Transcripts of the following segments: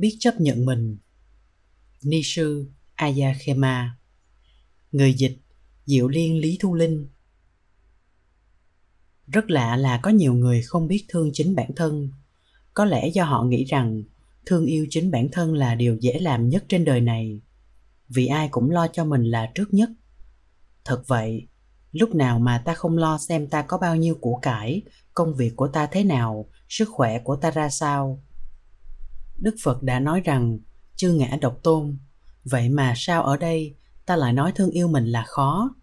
biết chấp nhận mình. Ni sư Ayya Khema. Người dịch Diệu Liên Lý Thu Linh. Rất lạ là có nhiều người không biết thương chính bản thân. Có lẽ do họ nghĩ rằng thương yêu chính bản thân là điều dễ làm nhất trên đời này, vì ai cũng lo cho mình là trước nhất. Thật vậy, lúc nào mà ta không lo xem ta có bao nhiêu của cải, công việc của ta thế nào, sức khỏe của ta ra sao. Đức Phật đã nói rằng chư ngã độc tôn, vậy mà sao ở đây ta lại nói thương yêu mình là khó?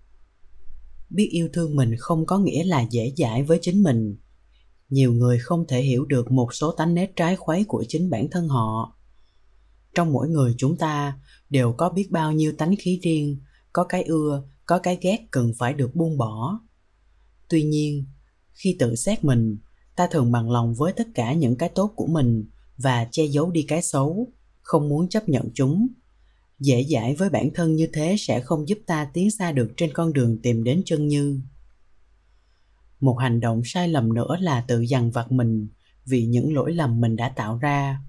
Biết yêu thương mình không có nghĩa là dễ dãi với chính mình. Nhiều người không thể hiểu được một số tánh nết trái khuấy của chính bản thân họ. Trong mỗi người chúng ta đều có biết bao nhiêu tánh khí riêng, có cái ưa, có cái ghét cần phải được buông bỏ. Tuy nhiên, khi tự xét mình, ta thường bằng lòng với tất cả những cái tốt của mình và che giấu đi cái xấu, không muốn chấp nhận chúng. Dễ dãi với bản thân như thế sẽ không giúp ta tiến xa được trên con đường tìm đến chân như. Một hành động sai lầm nữa là tự dằn vặt mình vì những lỗi lầm mình đã tạo ra,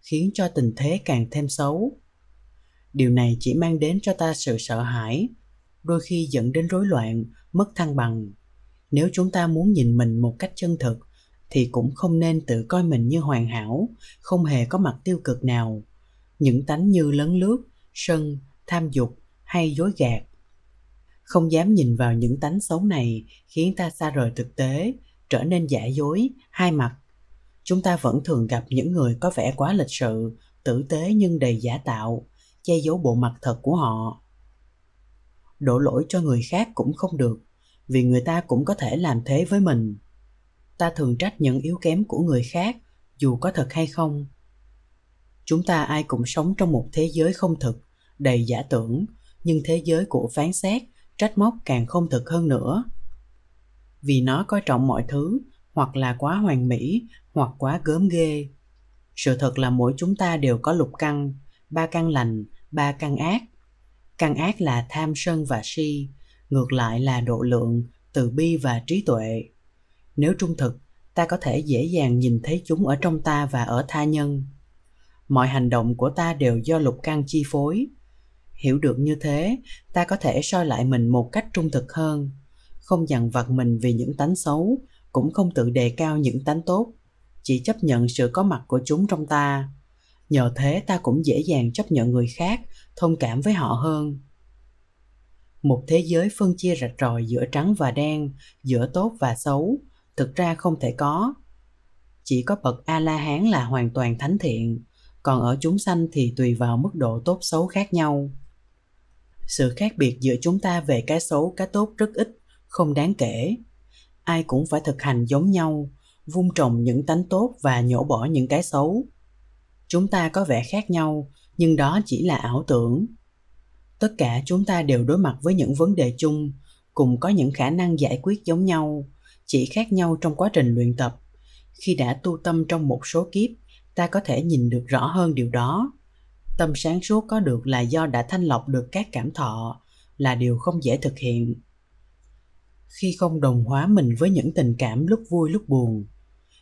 khiến cho tình thế càng thêm xấu. Điều này chỉ mang đến cho ta sự sợ hãi, đôi khi dẫn đến rối loạn, mất thăng bằng. Nếu chúng ta muốn nhìn mình một cách chân thực, thì cũng không nên tự coi mình như hoàn hảo, không hề có mặt tiêu cực nào. Những tánh như lấn lướt, sân, tham dục hay dối gạt. Không dám nhìn vào những tánh xấu này khiến ta xa rời thực tế, trở nên giả dối, hai mặt. Chúng ta vẫn thường gặp những người có vẻ quá lịch sự, tử tế nhưng đầy giả tạo, che giấu bộ mặt thật của họ. Đổ lỗi cho người khác cũng không được, vì người ta cũng có thể làm thế với mình. Ta thường trách những yếu kém của người khác, dù có thật hay không. Chúng ta ai cũng sống trong một thế giới không thực, đầy giả tưởng, nhưng thế giới của phán xét, trách móc càng không thực hơn nữa. Vì nó coi trọng mọi thứ, hoặc là quá hoàn mỹ, hoặc quá gớm ghê. Sự thật là mỗi chúng ta đều có lục căn, ba căn lành, ba căn ác. Căn ác là tham sân và si, ngược lại là độ lượng, từ bi và trí tuệ. Nếu trung thực, ta có thể dễ dàng nhìn thấy chúng ở trong ta và ở tha nhân. Mọi hành động của ta đều do lục căn chi phối. Hiểu được như thế, ta có thể soi lại mình một cách trung thực hơn, không dằn vặt mình vì những tánh xấu, cũng không tự đề cao những tánh tốt, chỉ chấp nhận sự có mặt của chúng trong ta. Nhờ thế ta cũng dễ dàng chấp nhận người khác, thông cảm với họ hơn. Một thế giới phân chia rạch ròi giữa trắng và đen, giữa tốt và xấu, thực ra không thể có. Chỉ có bậc A-la-hán là hoàn toàn thánh thiện, còn ở chúng sanh thì tùy vào mức độ tốt xấu khác nhau. Sự khác biệt giữa chúng ta về cái xấu, cái tốt rất ít, không đáng kể. Ai cũng phải thực hành giống nhau, vun trồng những tánh tốt và nhổ bỏ những cái xấu. Chúng ta có vẻ khác nhau, nhưng đó chỉ là ảo tưởng. Tất cả chúng ta đều đối mặt với những vấn đề chung, cùng có những khả năng giải quyết giống nhau, chỉ khác nhau trong quá trình luyện tập. Khi đã tu tâm trong một số kiếp, ta có thể nhìn được rõ hơn điều đó. Tâm sáng suốt có được là do đã thanh lọc được các cảm thọ, là điều không dễ thực hiện. Khi không đồng hóa mình với những tình cảm lúc vui lúc buồn,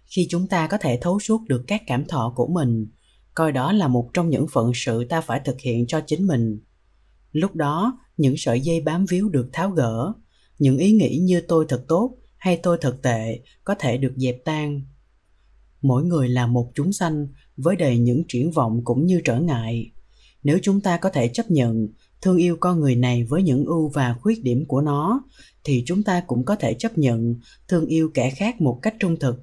khi chúng ta có thể thấu suốt được các cảm thọ của mình, coi đó là một trong những phận sự ta phải thực hiện cho chính mình. Lúc đó, những sợi dây bám víu được tháo gỡ, những ý nghĩ như tôi thật tốt hay tôi thật tệ có thể được dẹp tan. Mỗi người là một chúng sanh với đầy những triển vọng cũng như trở ngại. Nếu chúng ta có thể chấp nhận, thương yêu con người này với những ưu và khuyết điểm của nó, thì chúng ta cũng có thể chấp nhận, thương yêu kẻ khác một cách trung thực.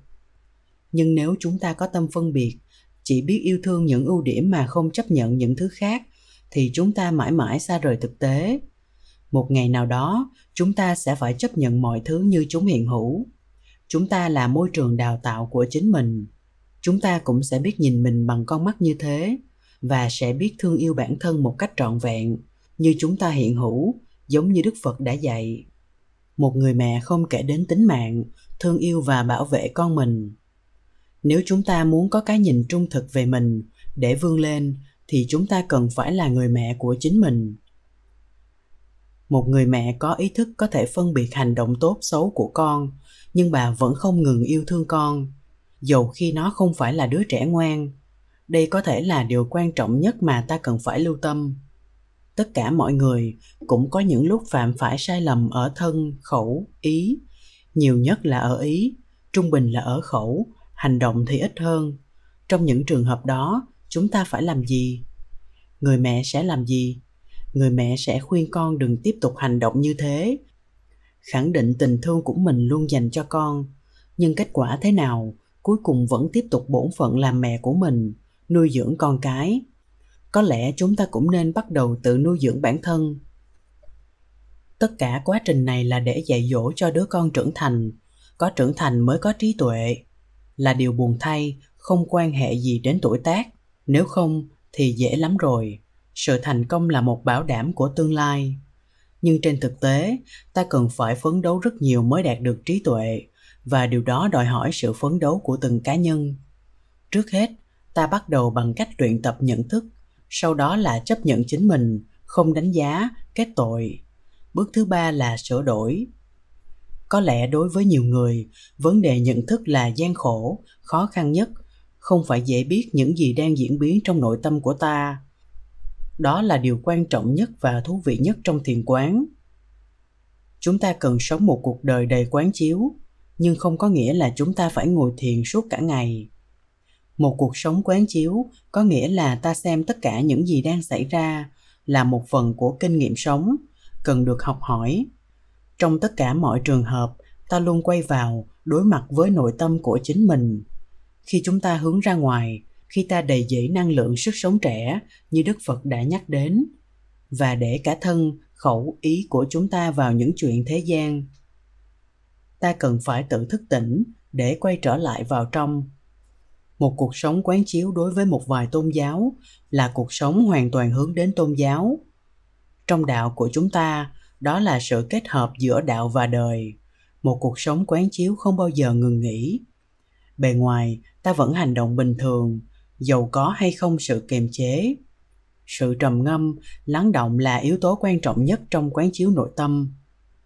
Nhưng nếu chúng ta có tâm phân biệt, chỉ biết yêu thương những ưu điểm mà không chấp nhận những thứ khác, thì chúng ta mãi mãi xa rời thực tế. Một ngày nào đó, chúng ta sẽ phải chấp nhận mọi thứ như chúng hiện hữu. Chúng ta là môi trường đào tạo của chính mình. Chúng ta cũng sẽ biết nhìn mình bằng con mắt như thế và sẽ biết thương yêu bản thân một cách trọn vẹn, như chúng ta hiện hữu, giống như Đức Phật đã dạy. Một người mẹ không kể đến tính mạng, thương yêu và bảo vệ con mình. Nếu chúng ta muốn có cái nhìn trung thực về mình để vươn lên, thì chúng ta cần phải là người mẹ của chính mình. Một người mẹ có ý thức có thể phân biệt hành động tốt xấu của con, nhưng bà vẫn không ngừng yêu thương con, dầu khi nó không phải là đứa trẻ ngoan. Đây có thể là điều quan trọng nhất mà ta cần phải lưu tâm. Tất cả mọi người cũng có những lúc phạm phải sai lầm ở thân, khẩu, ý. Nhiều nhất là ở ý, trung bình là ở khẩu, hành động thì ít hơn. Trong những trường hợp đó, chúng ta phải làm gì? Người mẹ sẽ làm gì? Người mẹ sẽ khuyên con đừng tiếp tục hành động như thế, khẳng định tình thương của mình luôn dành cho con. Nhưng kết quả thế nào? Cuối cùng vẫn tiếp tục bổn phận làm mẹ của mình, nuôi dưỡng con cái. Có lẽ chúng ta cũng nên bắt đầu tự nuôi dưỡng bản thân. Tất cả quá trình này là để dạy dỗ cho đứa con trưởng thành. Có trưởng thành mới có trí tuệ. Là điều buồn thay, không quan hệ gì đến tuổi tác. Nếu không thì dễ lắm rồi. Sự thành công là một bảo đảm của tương lai. Nhưng trên thực tế, ta cần phải phấn đấu rất nhiều mới đạt được trí tuệ, và điều đó đòi hỏi sự phấn đấu của từng cá nhân. Trước hết, ta bắt đầu bằng cách luyện tập nhận thức, sau đó là chấp nhận chính mình, không đánh giá, kết tội. Bước thứ ba là sửa đổi. Có lẽ đối với nhiều người, vấn đề nhận thức là gian khổ, khó khăn nhất, không phải dễ biết những gì đang diễn biến trong nội tâm của ta. Đó là điều quan trọng nhất và thú vị nhất trong thiền quán. Chúng ta cần sống một cuộc đời đầy quán chiếu, nhưng không có nghĩa là chúng ta phải ngồi thiền suốt cả ngày. Một cuộc sống quán chiếu có nghĩa là ta xem tất cả những gì đang xảy ra là một phần của kinh nghiệm sống, cần được học hỏi. Trong tất cả mọi trường hợp, ta luôn quay vào, đối mặt với nội tâm của chính mình. Khi chúng ta hướng ra ngoài, khi ta đầy dẫy năng lượng sức sống trẻ như Đức Phật đã nhắc đến, và để cả thân, khẩu, ý của chúng ta vào những chuyện thế gian, ta cần phải tự thức tỉnh để quay trở lại vào trong. Một cuộc sống quán chiếu đối với một vài tôn giáo là cuộc sống hoàn toàn hướng đến tôn giáo. Trong đạo của chúng ta, đó là sự kết hợp giữa đạo và đời. Một cuộc sống quán chiếu không bao giờ ngừng nghỉ. Bề ngoài, ta vẫn hành động bình thường, dầu có hay không sự kiềm chế. Sự trầm ngâm, lắng động là yếu tố quan trọng nhất trong quán chiếu nội tâm.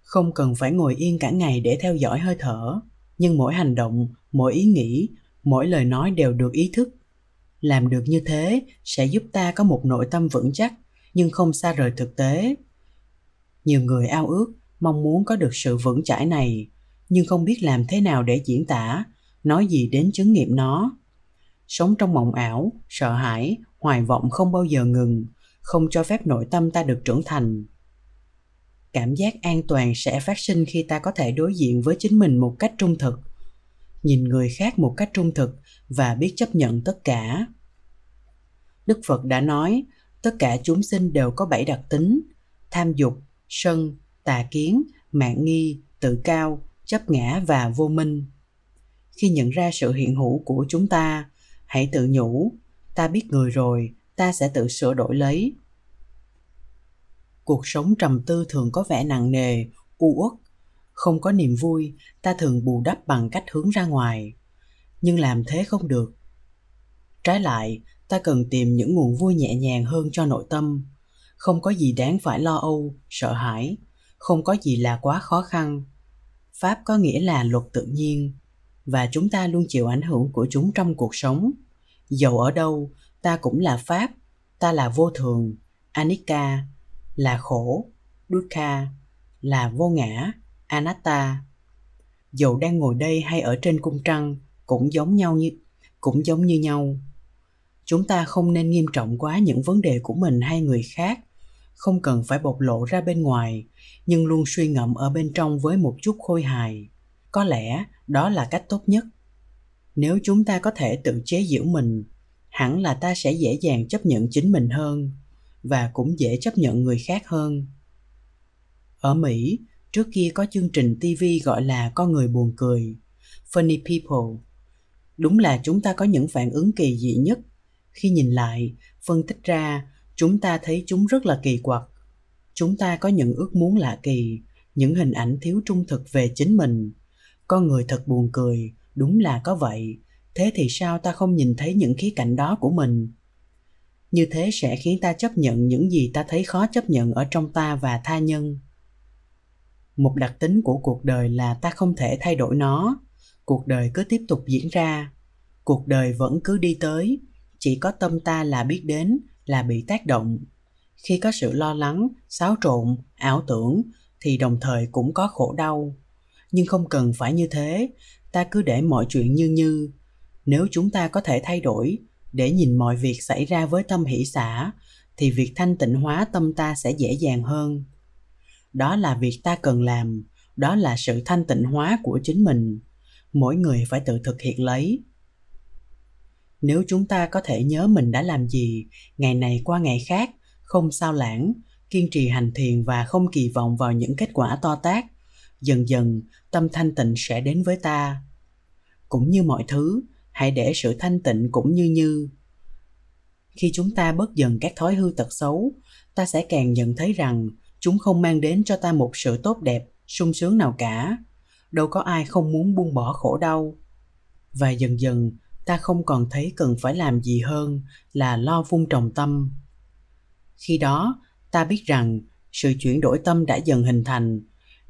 Không cần phải ngồi yên cả ngày để theo dõi hơi thở, nhưng mỗi hành động, mỗi ý nghĩ, mỗi lời nói đều được ý thức. Làm được như thế sẽ giúp ta có một nội tâm vững chắc, nhưng không xa rời thực tế. Nhiều người ao ước, mong muốn có được sự vững chãi này, nhưng không biết làm thế nào để diễn tả, nói gì đến chứng nghiệm nó. Sống trong mộng ảo, sợ hãi, hoài vọng không bao giờ ngừng, không cho phép nội tâm ta được trưởng thành. Cảm giác an toàn sẽ phát sinh khi ta có thể đối diện với chính mình một cách trung thực, nhìn người khác một cách trung thực và biết chấp nhận tất cả. Đức Phật đã nói, tất cả chúng sinh đều có 7 đặc tính: tham dục, sân, tà kiến, mạn nghi, tự cao, chấp ngã và vô minh. Khi nhận ra sự hiện hữu của chúng ta, hãy tự nhủ, ta biết người rồi, ta sẽ tự sửa đổi lấy. Cuộc sống trầm tư thường có vẻ nặng nề, u uất, không có niềm vui, ta thường bù đắp bằng cách hướng ra ngoài. Nhưng làm thế không được. Trái lại, ta cần tìm những nguồn vui nhẹ nhàng hơn cho nội tâm. Không có gì đáng phải lo âu, sợ hãi, không có gì là quá khó khăn. Pháp có nghĩa là luật tự nhiên, và chúng ta luôn chịu ảnh hưởng của chúng trong cuộc sống. Dầu ở đâu, ta cũng là Pháp, ta là vô thường, anicca, là khổ, dukkha, là vô ngã, anatta. Dầu đang ngồi đây hay ở trên cung trăng cũng giống như nhau. Chúng ta không nên nghiêm trọng quá những vấn đề của mình hay người khác, không cần phải bộc lộ ra bên ngoài, nhưng luôn suy ngẫm ở bên trong với một chút khôi hài. Có lẽ đó là cách tốt nhất. Nếu chúng ta có thể tự chế giễu mình, hẳn là ta sẽ dễ dàng chấp nhận chính mình hơn, và cũng dễ chấp nhận người khác hơn. Ở Mỹ, trước kia có chương trình TV gọi là Con Người Buồn Cười, Funny People. Đúng là chúng ta có những phản ứng kỳ dị nhất. Khi nhìn lại, phân tích ra, chúng ta thấy chúng rất là kỳ quặc. Chúng ta có những ước muốn lạ kỳ, những hình ảnh thiếu trung thực về chính mình. Con người thật buồn cười, đúng là có vậy. Thế thì sao ta không nhìn thấy những khía cạnh đó của mình? Như thế sẽ khiến ta chấp nhận những gì ta thấy khó chấp nhận ở trong ta và tha nhân. Một đặc tính của cuộc đời là ta không thể thay đổi nó. Cuộc đời cứ tiếp tục diễn ra. Cuộc đời vẫn cứ đi tới. chỉ có tâm ta là biết đến, là bị tác động. Khi có sự lo lắng, xáo trộn, ảo tưởng, thì đồng thời cũng có khổ đau. Nhưng không cần phải như thế, ta cứ để mọi chuyện như. Nếu chúng ta có thể thay đổi, để nhìn mọi việc xảy ra với tâm hỷ xả, thì việc thanh tịnh hóa tâm ta sẽ dễ dàng hơn. Đó là việc ta cần làm, đó là sự thanh tịnh hóa của chính mình. Mỗi người phải tự thực hiện lấy. Nếu chúng ta có thể nhớ mình đã làm gì, ngày này qua ngày khác, không sao lãng, kiên trì hành thiền và không kỳ vọng vào những kết quả to tát, dần dần tâm thanh tịnh sẽ đến với ta. Cũng như mọi thứ, hãy để sự thanh tịnh cũng như. Khi chúng ta bớt dần các thói hư tật xấu, ta sẽ càng nhận thấy rằng chúng không mang đến cho ta một sự tốt đẹp, sung sướng nào cả. Đâu có ai không muốn buông bỏ khổ đau. Và dần dần, ta không còn thấy cần phải làm gì hơn là lo vun trồng tâm. Khi đó, ta biết rằng sự chuyển đổi tâm đã dần hình thành.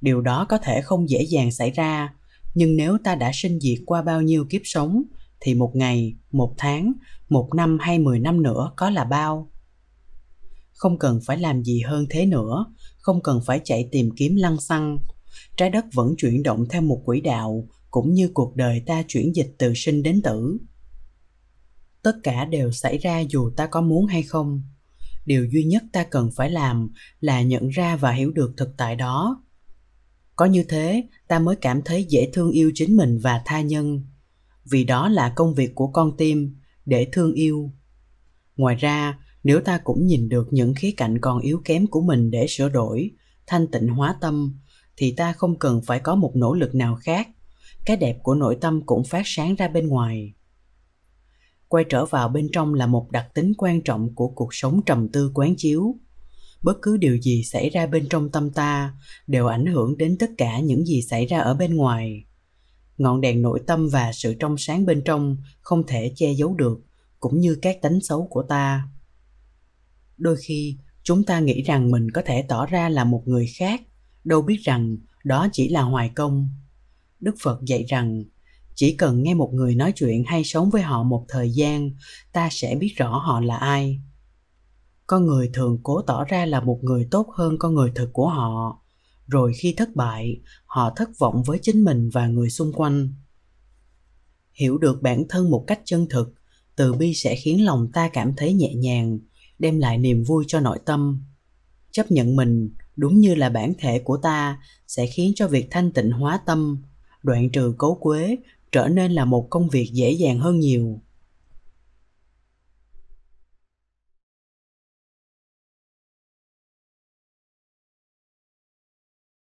Điều đó có thể không dễ dàng xảy ra, nhưng nếu ta đã sinh diệt qua bao nhiêu kiếp sống, thì một ngày, một tháng, một năm hay 10 năm nữa có là bao. Không cần phải làm gì hơn thế nữa, không cần phải chạy tìm kiếm lăng xăng. Trái đất vẫn chuyển động theo một quỹ đạo, cũng như cuộc đời ta chuyển dịch từ sinh đến tử. Tất cả đều xảy ra dù ta có muốn hay không. Điều duy nhất ta cần phải làm là nhận ra và hiểu được thực tại đó. Có như thế, ta mới cảm thấy dễ thương yêu chính mình và tha nhân. Vì đó là công việc của con tim, để thương yêu. Ngoài ra, nếu ta cũng nhìn được những khía cạnh còn yếu kém của mình để sửa đổi, thanh tịnh hóa tâm, thì ta không cần phải có một nỗ lực nào khác. Cái đẹp của nội tâm cũng phát sáng ra bên ngoài. Quay trở vào bên trong là một đặc tính quan trọng của cuộc sống trầm tư quán chiếu. Bất cứ điều gì xảy ra bên trong tâm ta đều ảnh hưởng đến tất cả những gì xảy ra ở bên ngoài. Ngọn đèn nội tâm và sự trong sáng bên trong không thể che giấu được, cũng như các tánh xấu của ta. Đôi khi, chúng ta nghĩ rằng mình có thể tỏ ra là một người khác, đâu biết rằng đó chỉ là hoài công. Đức Phật dạy rằng, chỉ cần nghe một người nói chuyện hay sống với họ một thời gian, ta sẽ biết rõ họ là ai. Con người thường cố tỏ ra là một người tốt hơn con người thực của họ. Rồi khi thất bại, họ thất vọng với chính mình và người xung quanh. Hiểu được bản thân một cách chân thực, từ bi sẽ khiến lòng ta cảm thấy nhẹ nhàng, đem lại niềm vui cho nội tâm. Chấp nhận mình, đúng như là bản thể của ta, sẽ khiến cho việc thanh tịnh hóa tâm, đoạn trừ cấu quế, trở nên là một công việc dễ dàng hơn nhiều.